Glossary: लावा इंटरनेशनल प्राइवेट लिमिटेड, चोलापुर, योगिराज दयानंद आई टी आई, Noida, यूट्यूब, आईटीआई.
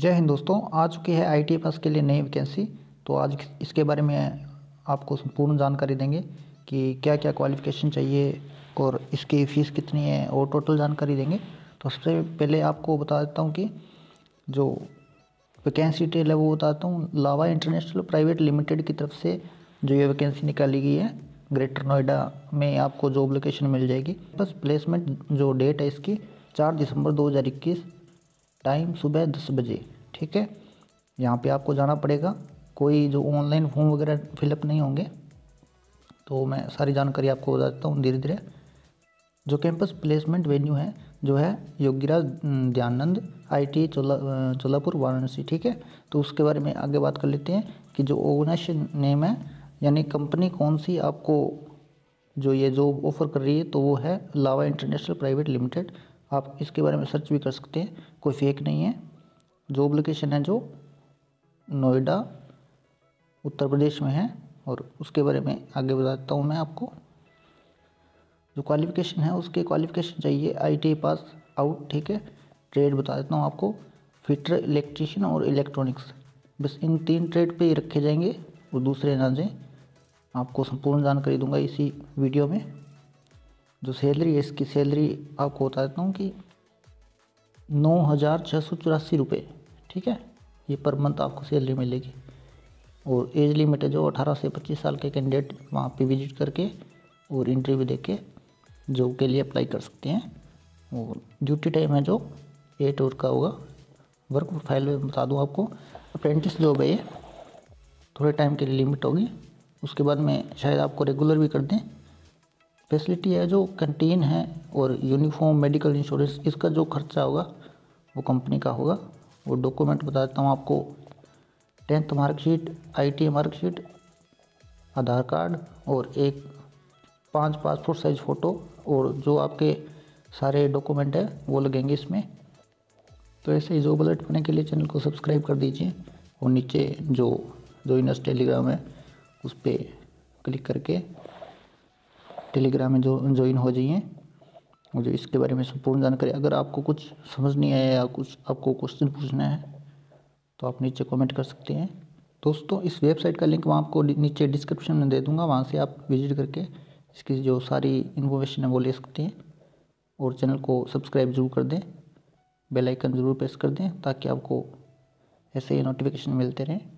जय हिंद दोस्तों, आ चुकी है आईटीआई पास के लिए नई वैकेंसी। तो आज इसके बारे में आपको संपूर्ण जानकारी देंगे कि क्या क्या क्वालिफ़िकेशन चाहिए और इसकी फ़ीस कितनी है और टोटल जानकारी देंगे। तो सबसे पहले आपको बता देता हूं कि जो वैकेंसी डिटेल है वो बताता हूँ। लावा इंटरनेशनल प्राइवेट लिमिटेड की तरफ से जो ये वैकेंसी निकाली गई है ग्रेटर नोएडा में, आपको जॉब लोकेशन मिल जाएगी। बस प्लेसमेंट जो डेट है इसकी 4 दिसंबर 2021, टाइम सुबह 10 बजे। ठीक है, यहाँ पे आपको जाना पड़ेगा। कोई जो ऑनलाइन फॉर्म वगैरह फिलअप नहीं होंगे। तो मैं सारी जानकारी आपको बता देता हूँ धीरे धीरे। जो कैंपस प्लेसमेंट वेन्यू है जो है योगिराज दयानंद आई टी आई चोलापुर Varanasi. ठीक है, तो उसके बारे में आगे बात कर लेते हैं कि जो ऑर्गेनाइजेशन नेम है यानी कंपनी कौन सी आपको जो ये जॉब ऑफर कर रही है, तो वो है लावा इंटरनेशनल प्राइवेट लिमिटेड। आप इसके बारे में सर्च भी कर सकते हैं, कोई फेक नहीं है। जॉब लोकेशन है जो नोएडा उत्तर प्रदेश में है और उसके बारे में आगे बताता हूँ मैं आपको। जो क्वालिफ़िकेशन है उसके क्वालिफ़िकेशन चाहिए आईटीआई पास आउट। ठीक है, ट्रेड बता देता हूँ आपको, फिटर, इलेक्ट्रीशियन और इलेक्ट्रॉनिक्स। बस इन 3 ट्रेड पे रखे जाएंगे और दूसरे ना जाएँ। आपको संपूर्ण जानकारी दूंगा इसी वीडियो में। जो सैलरी है इसकी सैलरी आपको बता देता हूँ कि 9,684 रुपये। ठीक है, ये पर मंथ आपको सैलरी मिलेगी। और एज लिमिट है जो 18 से 25 साल के कैंडिडेट वहाँ पे विजिट करके और इंटरव्यू देके जॉब के लिए अप्लाई कर सकते हैं। और ड्यूटी टाइम है जो 8 आवर का होगा। वर्क प्रोफाइल में बता दूँ आपको, अप्रेंटिस जॉब है ये, थोड़े टाइम के लिए लिमिट होगी, उसके बाद में शायद आपको रेगुलर भी कर दें। फैसिलिटी है जो कैंटीन है और यूनिफॉर्म, मेडिकल इंश्योरेंस, इसका जो खर्चा होगा वो कंपनी का होगा। और डॉक्यूमेंट बता देता हूँ आपको, 10th marksheet, आईटीआई marksheet, Aadhaar card और एक 5 पासपोर्ट साइज फ़ोटो और जो आपके सारे डॉक्यूमेंट है वो लगेंगे इसमें। तो ऐसे ही जॉब अलर्ट पाने के लिए चैनल को सब्सक्राइब कर दीजिए और नीचे जो जॉइनर्स टेलीग्राम है उस पर क्लिक करके टेलीग्राम में जो ज्वाइन हो जाइए। और जो इसके बारे में संपूर्ण जानकारी, अगर आपको कुछ समझ नहीं आया या कुछ आपको क्वेश्चन पूछना है तो आप नीचे कमेंट कर सकते हैं। दोस्तों, इस वेबसाइट का लिंक मैं आपको नीचे डिस्क्रिप्शन में दे दूंगा, वहाँ से आप विजिट करके इसकी जो सारी इन्फॉर्मेशन है वो ले सकते हैं। और चैनल को सब्सक्राइब जरूर कर दें, बेल आइकन ज़रूर प्रेस कर दें ताकि आपको ऐसे ही नोटिफिकेशन मिलते रहें।